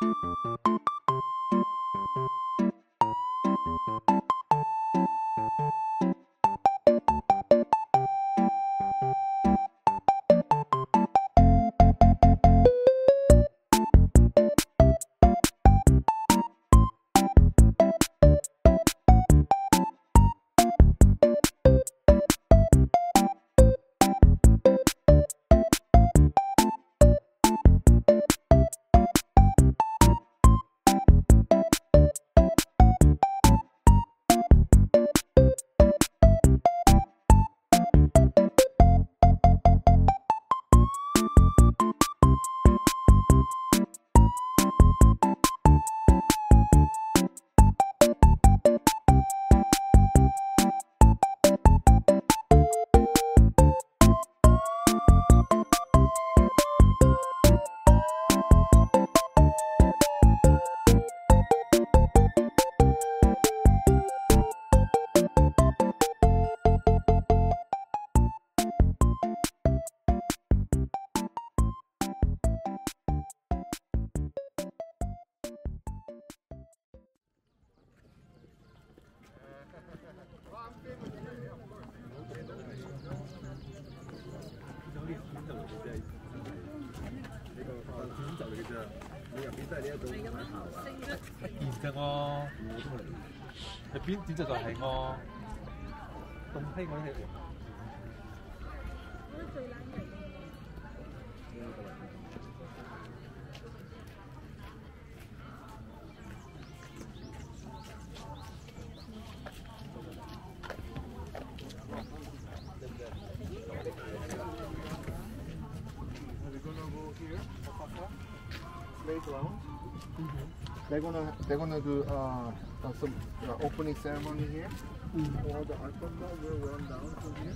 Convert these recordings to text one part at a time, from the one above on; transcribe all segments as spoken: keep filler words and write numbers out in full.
現實喎，入邊點就就係我，咁閪我都係。我最懶係。They're gonna they're gonna do uh, uh, some uh, opening ceremony here. Mm-hmm. All the alpaca will run down from here.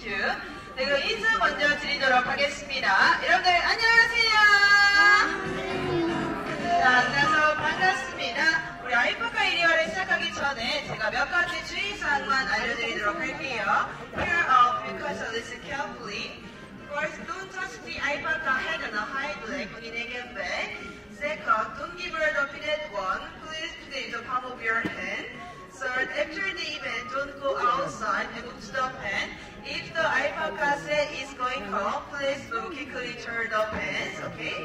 큐. 네, 그럼 인사 먼저 드리도록 하겠습니다. 여러분들 안녕하세요. 자, 안녕하세요. 반갑습니다. 우리 아이포카 일이월을 시작하기 전에 제가 몇 가지 주의사항만 알려드리도록 할게요. Pair of because of this carefully. First, don't touch the alpaca head on a high leg when you take it back. Second, don't give her the pitted one. Please put it in the palm of your hand. Third, after the event, don't go outside and move to the pen. If the alpaca set is going home, please don't quickly turn the pants, okay?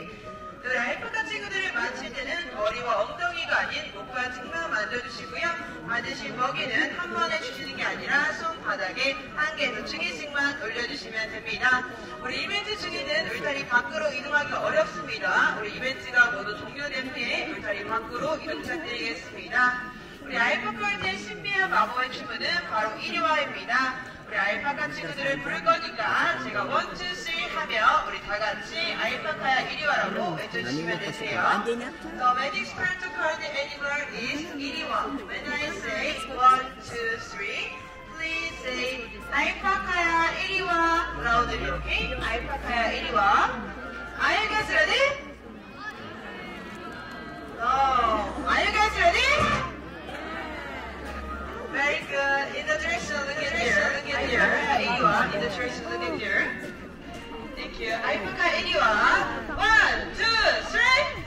그 알파카 친구들을 맞힐 때는 머리와 엉덩이가 아닌 목과 등만 만져주시고요. 받으신 먹이는 한 번에 주시는 게 아니라 손바닥에 한 개 두 층씩만 돌려주시면 됩니다. 우리 이벤트 중에는 울타리 밖으로 이동하기 어렵습니다. 우리 이벤트가 모두 종료된 후에 울타리 밖으로 이동 부탁드리겠습니다. 우리 알파카의 신비한 마법의 춤은 바로 일이화입니다. 우리 알파카 친구들을 부를 거니까 제가 원, 투, 쓰리 하며 우리 다 같이 알파카야 일이화라고 외쳐주시면 되세요. The magic spell to call the animal is 일이화. When I say one, two, three, please say 알파카야 일이화 loudly, okay? 알파카야 일이화. Are you guys ready? No. Are you guys ready? Very good. In the direction, look at here. Look at here. 일이화. In the direction, look at here. Thank you. 알파카 일이화. One, two, three.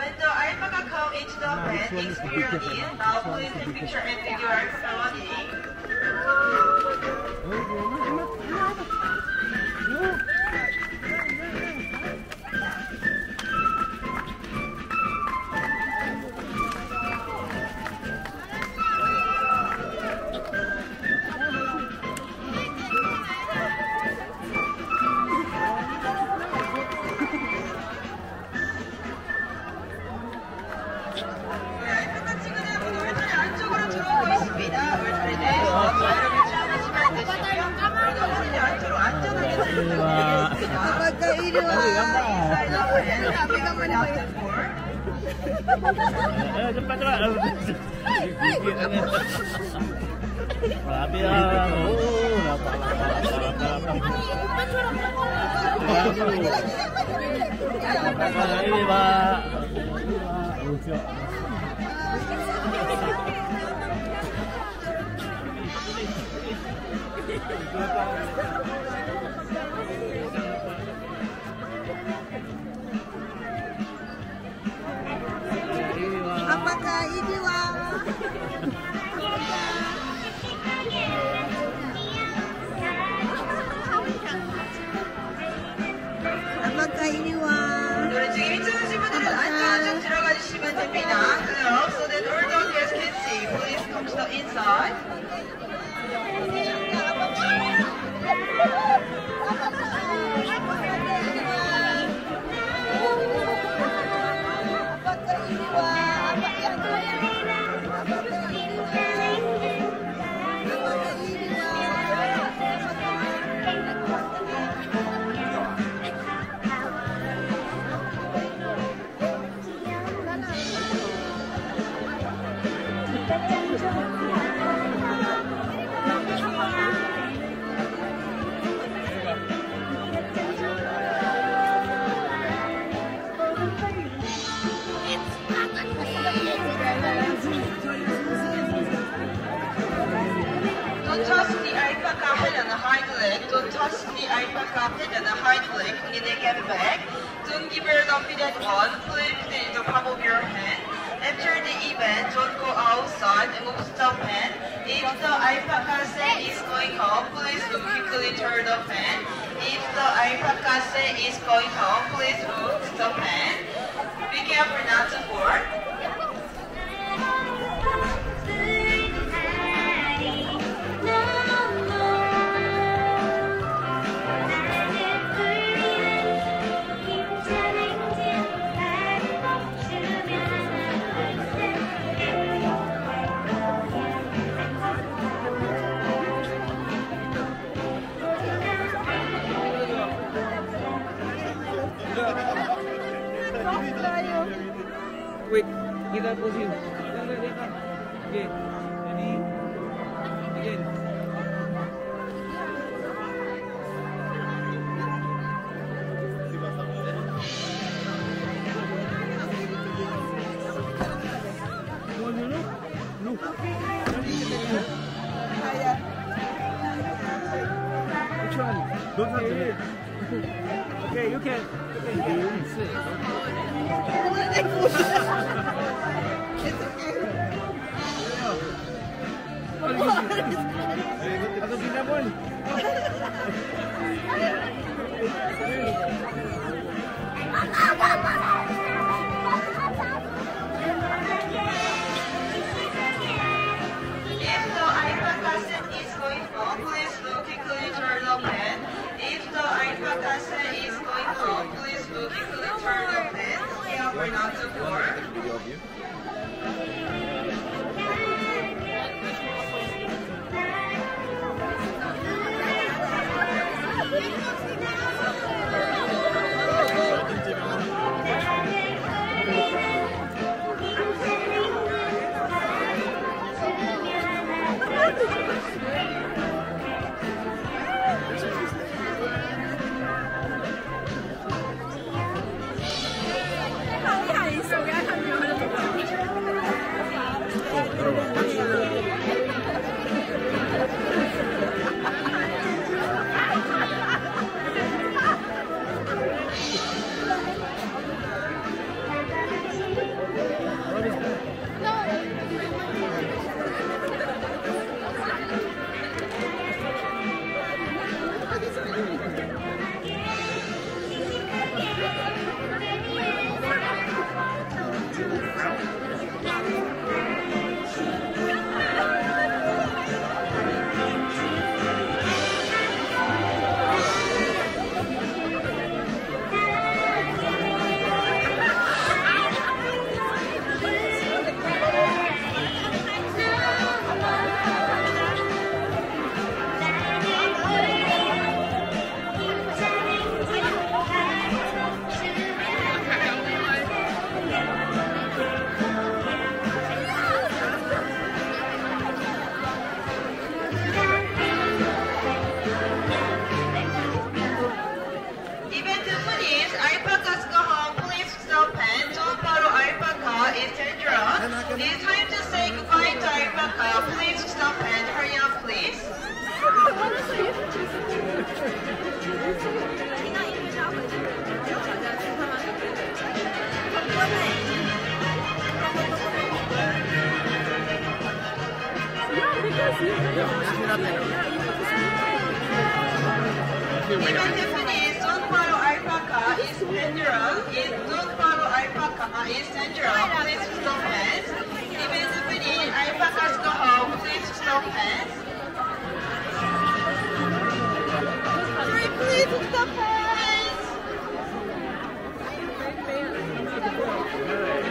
When the alpaca comes into the pen, experience it. Now please take picture and video alpaca kita pusing. Okey, jadi again. Mau dulu, lu. Saya. Cuan, okey. Okay, you can. Even Tiffany's don't follow alpaca is dangerous. It don't follow alpaca is dangerous. Please stop it. Even Tiffany's alpacas go home. Please stop it. Sorry, please stop it. Stop it.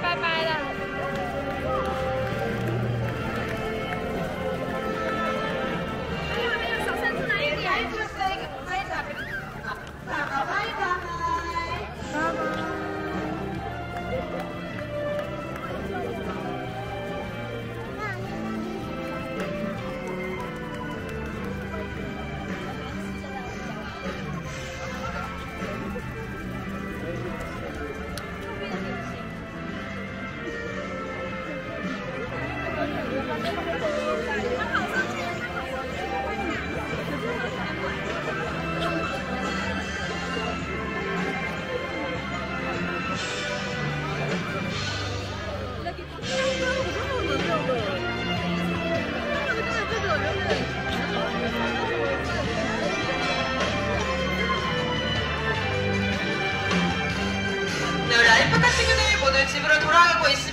Bye-bye.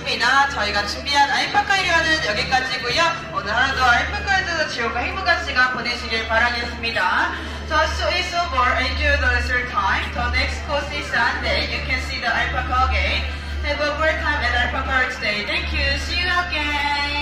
했습니다. 저희가 준비한 알파카이리와는 여기까지고요. 오늘 하루도 알파카에서 즐겁고 행복한 시간 보내시길 바라겠습니다. So it's over and you the lesser time. The next course is Sunday. You can see the alpaca again. Have a great time at alpaca today. Thank you. See you again.